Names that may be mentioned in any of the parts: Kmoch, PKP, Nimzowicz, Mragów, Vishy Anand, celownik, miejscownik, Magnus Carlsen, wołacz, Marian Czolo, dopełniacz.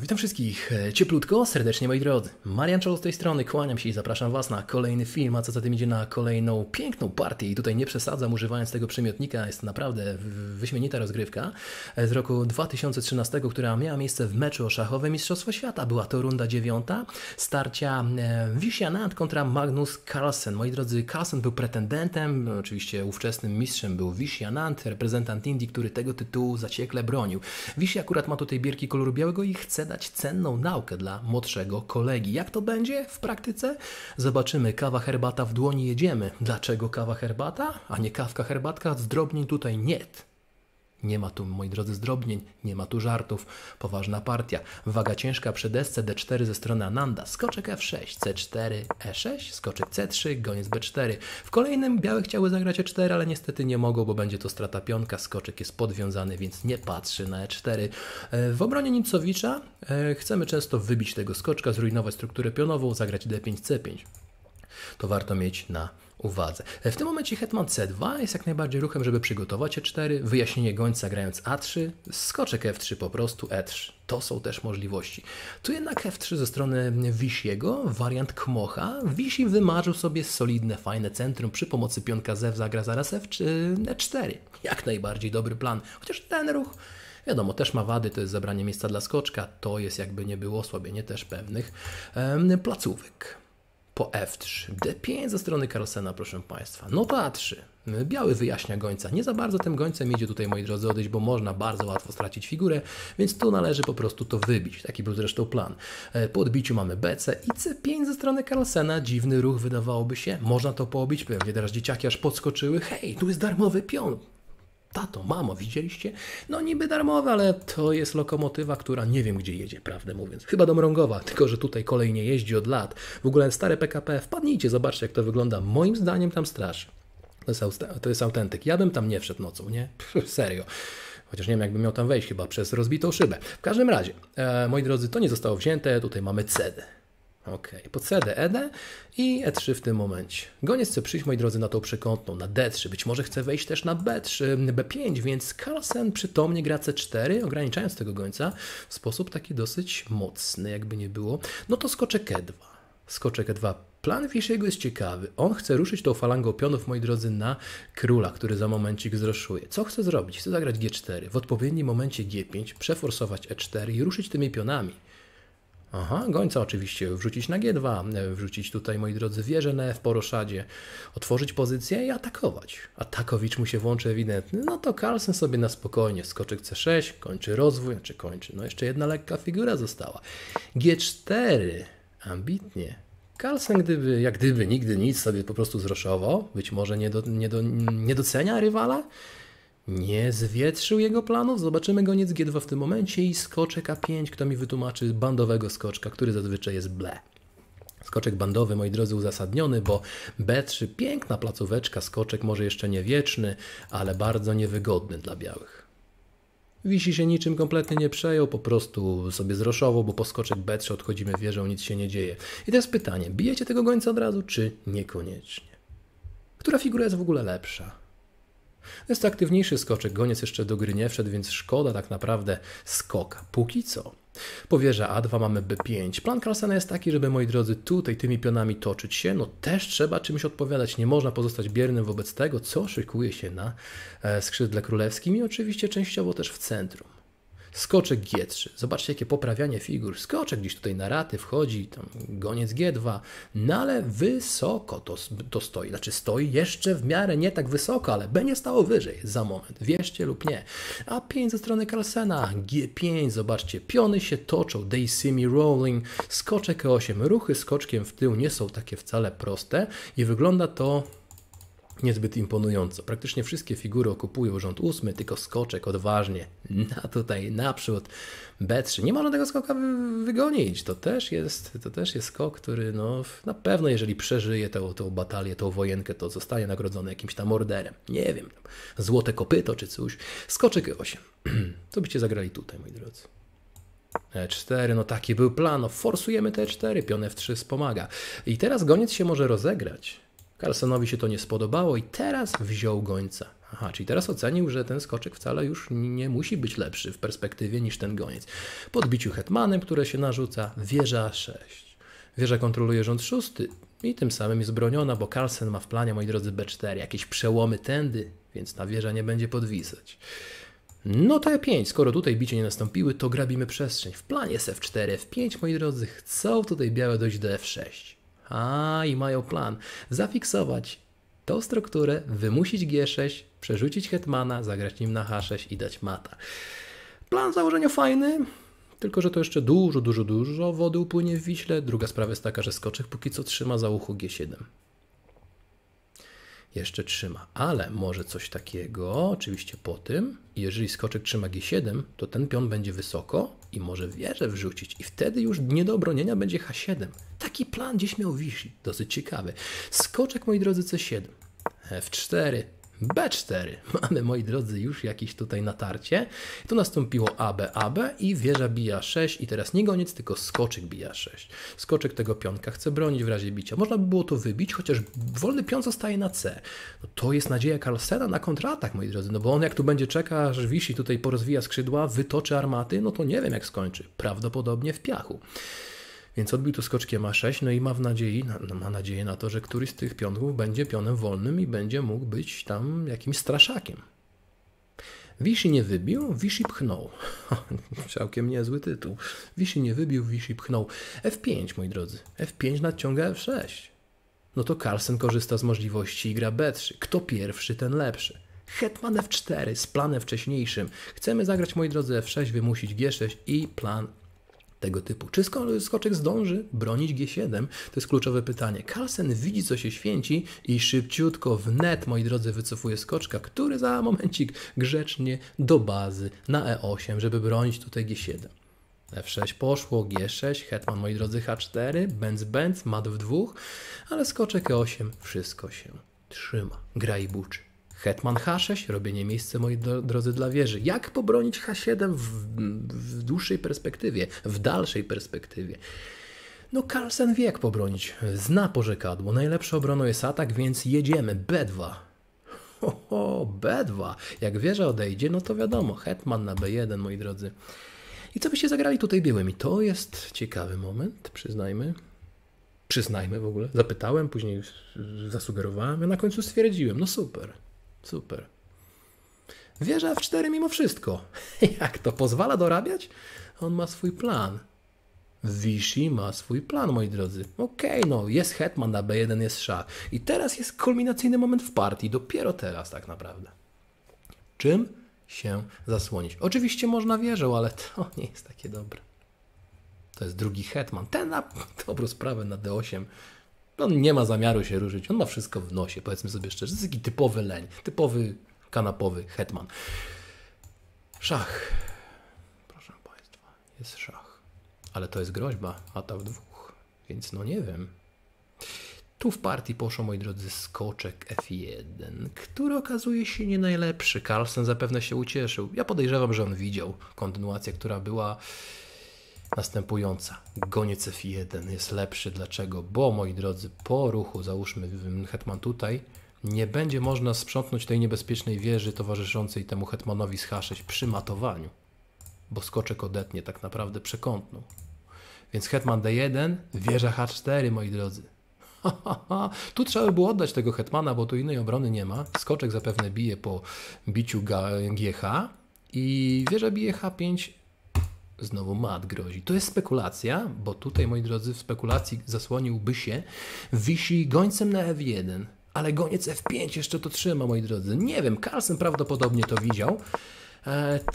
Witam wszystkich cieplutko, serdecznie moi drodzy. Marian Czolo z tej strony, kłaniam się i zapraszam Was na kolejny film, a co za tym idzie na kolejną piękną partię. I tutaj nie przesadzam, używając tego przymiotnika, jest naprawdę wyśmienita rozgrywka z roku 2013, która miała miejsce w meczu o szachowe Mistrzostwo Świata. Była to runda 9, starcia Vishy Anand kontra Magnus Carlsen. Moi drodzy, Carlsen był pretendentem, oczywiście ówczesnym mistrzem był Vishy Anand, reprezentant Indii, który tego tytułu zaciekle bronił. Vishy akurat ma tutaj bierki koloru białego i chce dać cenną naukę dla młodszego kolegi. Jak to będzie w praktyce? Zobaczymy. Kawa, herbata, w dłoni jedziemy. Dlaczego kawa, herbata, a nie kawka, herbatka? Zdrobnień tutaj nie. Nie ma tu, moi drodzy, zdrobnień, nie ma tu żartów. Poważna partia. Waga ciężka przy desce, D4 ze strony Ananda. Skoczek F6, C4, E6, skoczek C3, goniec B4. W kolejnym białe chciały zagrać E4, ale niestety nie mogą, bo będzie to strata pionka. Skoczek jest podwiązany, więc nie patrzy na E4. W obronie Nimzowicza chcemy często wybić tego skoczka, zrujnować strukturę pionową, zagrać D5, C5. To warto mieć na uwadze. W tym momencie hetman C2 jest jak najbardziej ruchem, żeby przygotować E4, wyjaśnienie gońca grając A3, skoczek F3 po prostu, E3. To są też możliwości. Tu jednak F3 ze strony Vishiego, wariant Kmocha. Vishy wymarzył sobie solidne, fajne centrum, przy pomocy pionka zew zagra zaraz E4. Jak najbardziej dobry plan, chociaż ten ruch, wiadomo, też ma wady, to jest zabranie miejsca dla skoczka, to jest jakby nie było osłabienie też pewnych placówek. Po F3, D5 ze strony Carlsena, proszę Państwa. No to A3. Biały wyjaśnia gońca. Nie za bardzo tym gońcem idzie tutaj, moi drodzy, odejść, bo można bardzo łatwo stracić figurę, więc tu należy po prostu to wybić. Taki był zresztą plan. Po odbiciu mamy BC i C5 ze strony Carlsena. Dziwny ruch, wydawałoby się. Można to poobić. Pewnie teraz dzieciaki aż podskoczyły. Hej, tu jest darmowy pion. Tato, mamo, widzieliście? No niby darmowe, ale to jest lokomotywa, która nie wiem gdzie jedzie, prawdę mówiąc. Chyba do Mrągowa, tylko że tutaj kolej nie jeździ od lat. W ogóle stare PKP, wpadnijcie, zobaczcie jak to wygląda. Moim zdaniem tam strasz. To jest autentyk. Ja bym tam nie wszedł nocą, nie? Pff, serio. Chociaż nie wiem, jakbym miał tam wejść, chyba przez rozbitą szybę. W każdym razie, moi drodzy, to nie zostało wzięte. Tutaj mamy CD. Ok, po CD, ED i E3 w tym momencie. Goniec chce przyjść, moi drodzy, na tą przekątną, na D3. Być może chce wejść też na B5, więc Carlsen przytomnie gra C4, ograniczając tego gońca w sposób taki dosyć mocny, jakby nie było. No to skoczek E2. Skoczek E2. Plan Vishy'ego jest ciekawy. On chce ruszyć tą falangą pionów, moi drodzy, na króla, który za momencik zroszuje. Co chce zrobić? Chce zagrać G4, w odpowiednim momencie G5, przeforsować E4 i ruszyć tymi pionami. Aha, gońca oczywiście wrzucić na G2, wrzucić tutaj, moi drodzy, wieżę na F po roszadzie, otworzyć pozycję i atakować. Atakowicz mu się włączy ewidentny. No to Carlsen sobie na spokojnie. Skoczek C6, kończy rozwój, czy kończy. No jeszcze jedna lekka figura została. G4, ambitnie. Carlsen jak gdyby nigdy nic sobie po prostu zroszował, być może nie docenia rywala. Nie zwietrzył jego planów. Zobaczymy goniec G2 w tym momencie i skoczek A5. Kto mi wytłumaczy bandowego skoczka, który zazwyczaj jest ble. Skoczek bandowy, moi drodzy, uzasadniony, bo B3, piękna placóweczka, skoczek może jeszcze nie wieczny, ale bardzo niewygodny dla białych. Vishy się niczym kompletnie nie przejął, po prostu sobie zroszował, bo po skoczek B3 odchodzimy wieżą, nic się nie dzieje. I teraz pytanie, bijecie tego gońca od razu, czy niekoniecznie? Która figura jest w ogóle lepsza? Jest to aktywniejszy skoczek, goniec jeszcze do gry nie wszedł, więc szkoda tak naprawdę skoka. Póki co. Po wieży A2 mamy B5. Plan Carlsena jest taki, żeby, moi drodzy, tutaj tymi pionami toczyć się. No też trzeba czymś odpowiadać. Nie można pozostać biernym wobec tego, co szykuje się na skrzydle królewskim i oczywiście częściowo też w centrum. Skoczek G3. Zobaczcie, jakie poprawianie figur. Skoczek gdzieś tutaj na raty wchodzi, tam goniec G2, no ale wysoko to stoi. Znaczy stoi jeszcze w miarę nie tak wysoko, ale będzie stało wyżej za moment. Wierzcie lub nie. A5 ze strony Carlsena. G5. Zobaczcie, piony się toczą. They see me rolling. Skoczek E8. Ruchy skoczkiem w tył nie są takie wcale proste i wygląda to niezbyt imponująco. Praktycznie wszystkie figury okupują rząd 8, tylko skoczek odważnie naprzód B3. Nie można tego skoka wygonić. To też jest skok, który no, na pewno jeżeli przeżyje tą batalię, tą wojenkę, to zostanie nagrodzony jakimś tam orderem. Nie wiem, złote kopyto czy coś. Skoczek 8. Co byście zagrali tutaj, moi drodzy? E4, no taki był plan. No, forsujemy te E4, pion F3 wspomaga. I teraz goniec się może rozegrać. Carlsenowi się to nie spodobało i teraz wziął gońca. Aha, czyli teraz ocenił, że ten skoczek wcale już nie musi być lepszy w perspektywie niż ten goniec. Po odbiciu hetmanem, które się narzuca, wieża A6. Wieża kontroluje rząd szósty i tym samym jest broniona, bo Carlsen ma w planie, moi drodzy, B4, jakieś przełomy tędy, więc ta wieża nie będzie podwisać. No to E5, skoro tutaj bicie nie nastąpiły, to grabimy przestrzeń. W planie jest F4, F5, moi drodzy, chcą tutaj białe dojść do F6. A i mają plan zafiksować tą strukturę, wymusić G6, przerzucić hetmana, zagrać nim na H6 i dać mata. Plan w założeniu fajny, tylko że to jeszcze dużo wody upłynie w Wiśle. Druga sprawa jest taka, że skoczek póki co trzyma za ucho G7. Jeszcze trzyma, ale może coś takiego, oczywiście po tym, jeżeli skoczek trzyma G7, to ten pion będzie wysoko i może wieżę wrzucić i wtedy już nie do obronienia będzie H7. Taki plan dziś miał Vishy, dosyć ciekawy. Skoczek, moi drodzy, C7, F4, B4. Mamy, moi drodzy, już jakieś tutaj natarcie. Tu nastąpiło AB i wieża bija 6 i teraz nie goniec, tylko skoczek bija 6. Skoczek tego pionka chce bronić w razie bicia. Można by było to wybić, chociaż wolny pion zostaje na C. No to jest nadzieja Carlsena na kontratak, moi drodzy, no bo on jak tu będzie czekał, aż Vishy tutaj porozwija skrzydła, wytoczy armaty, no to nie wiem jak skończy. Prawdopodobnie w piachu. Więc odbił tu skoczkiem A6, no i ma nadzieję na to, że któryś z tych pionków będzie pionem wolnym i będzie mógł być tam jakimś straszakiem. Vishy nie wybił, Vishy pchnął. Całkiem niezły tytuł. Vishy nie wybił, Vishy pchnął. F5, moi drodzy. F5 nadciąga F6. No to Carlsen korzysta z możliwości i gra B3. Kto pierwszy, ten lepszy. Hetman F4 z planem wcześniejszym. Chcemy zagrać, moi drodzy, F6, wymusić G6 i plan tego typu. Czy skoczek zdąży bronić G7? To jest kluczowe pytanie. Carlsen widzi, co się święci i szybciutko wnet, moi drodzy, wycofuje skoczka, który za momencik grzecznie do bazy na E8, żeby bronić tutaj G7. F6 poszło, G6, hetman, moi drodzy, H4, bęc, mat w dwóch, ale skoczek E8, wszystko się trzyma. Gra i buczy. Hetman H6, robienie miejsca, moi drodzy, dla wieży. Jak pobronić H7 w dłuższej perspektywie, w dalszej perspektywie? No Carlsen wie jak pobronić, zna porzekadło, najlepszą obroną jest atak, więc jedziemy, B2. Ho, ho, B2, jak wieża odejdzie, no to wiadomo, hetman na B1, moi drodzy. I co byście zagrali tutaj białymi? To jest ciekawy moment, przyznajmy. Przyznajmy w ogóle, zapytałem, później zasugerowałem, a na końcu stwierdziłem, no super. Super. Wieża F4 mimo wszystko. Jak to pozwala dorabiać? On ma swój plan. Vishy ma swój plan, moi drodzy. Okej, no jest hetman na B1, jest szach. I teraz jest kulminacyjny moment w partii. Dopiero teraz tak naprawdę. Czym się zasłonić? Oczywiście można wieżą, ale to nie jest takie dobre. To jest drugi hetman. Ten na dobrą sprawę na D8. On nie ma zamiaru się ruszyć, on ma wszystko w nosie, powiedzmy sobie szczerze. To jest taki typowy leń, typowy kanapowy hetman. Szach. Proszę Państwa, jest szach. Ale to jest groźba, mata w dwóch, więc no nie wiem. Tu w partii poszło, moi drodzy, skoczek F1, który okazuje się nie najlepszy. Carlsen zapewne się ucieszył. Ja podejrzewam, że on widział kontynuację, która była następująca. Goniec F1 jest lepszy. Dlaczego? Bo, moi drodzy, po ruchu, załóżmy hetman tutaj, nie będzie można sprzątnąć tej niebezpiecznej wieży towarzyszącej temu hetmanowi z H6 przy matowaniu, bo skoczek odetnie tak naprawdę przekątną. Więc hetman D1, wieża H4, moi drodzy. Ha, ha, ha. Tu trzeba by było oddać tego hetmana, bo tu innej obrony nie ma. Skoczek zapewne bije po biciu GH i wieża bije H5. Znowu mat grozi. To jest spekulacja, bo tutaj, moi drodzy, w spekulacji zasłoniłby się Vishy gońcem na F1, ale goniec F5 jeszcze to trzyma, moi drodzy. Nie wiem, Carlsen prawdopodobnie to widział.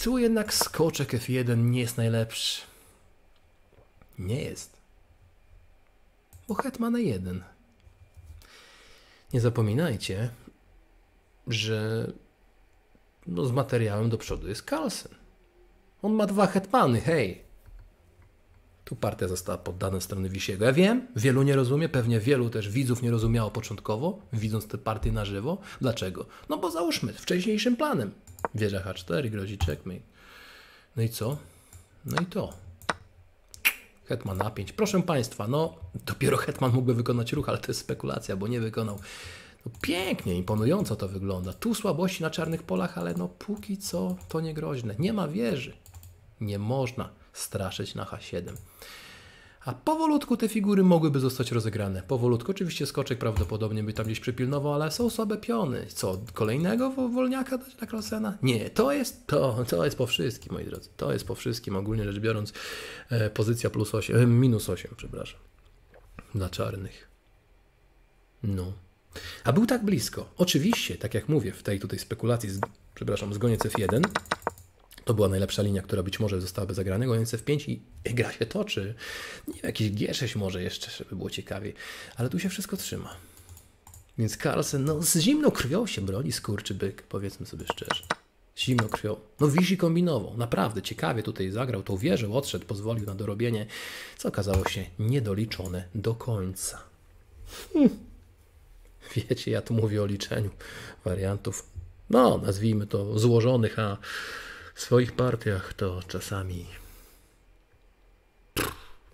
Tu jednak skoczek F1 nie jest najlepszy. Nie jest. Bo hetman E1. Nie zapominajcie, że no, z materiałem do przodu jest Carlsen. On ma dwa hetmany, hej! Tu partia została poddana strony Vishy'ego. Ja wiem, wielu nie rozumie, pewnie wielu też widzów nie rozumiało początkowo, widząc tę partię na żywo. Dlaczego? No bo załóżmy, wcześniejszym planem. Wieża H4, grozi checkmate. No i co? No i to. Hetman A5. Proszę Państwa, no dopiero hetman mógłby wykonać ruch, ale to jest spekulacja, bo nie wykonał. Pięknie, imponująco to wygląda. Tu słabości na czarnych polach, ale no póki co to niegroźne. Nie ma wieży. Nie można straszyć na H7. A powolutku te figury mogłyby zostać rozegrane. Powolutku, oczywiście skoczek prawdopodobnie by tam gdzieś przypilnował, ale są słabe piony. Co, kolejnego wolniaka dać dla Carlsena? Nie, to jest po wszystkim, moi drodzy. To jest po wszystkim, ogólnie rzecz biorąc, pozycja plus 8, minus 8, przepraszam, dla czarnych. No. A był tak blisko. Oczywiście, tak jak mówię, w tej tutaj spekulacji, zgonie F1, to była najlepsza linia, która być może zostałaby zagrana. Goniec F5 i gra się toczy. Nie wiem, jakiś G6 może jeszcze, żeby było ciekawie. Ale tu się wszystko trzyma. Więc Carlsen, no z zimną krwią się broni, skurczybyk, powiedzmy sobie szczerze. Z zimną krwią. No Vishy kombinował. Naprawdę ciekawie tutaj zagrał. Tą wieżę odszedł, pozwolił na dorobienie, co okazało się niedoliczone do końca. Wiecie, ja tu mówię o liczeniu wariantów, no nazwijmy to złożonych, a w swoich partiach to czasami...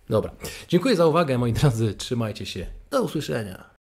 Dobra, dziękuję za uwagę, moi drodzy, trzymajcie się, do usłyszenia.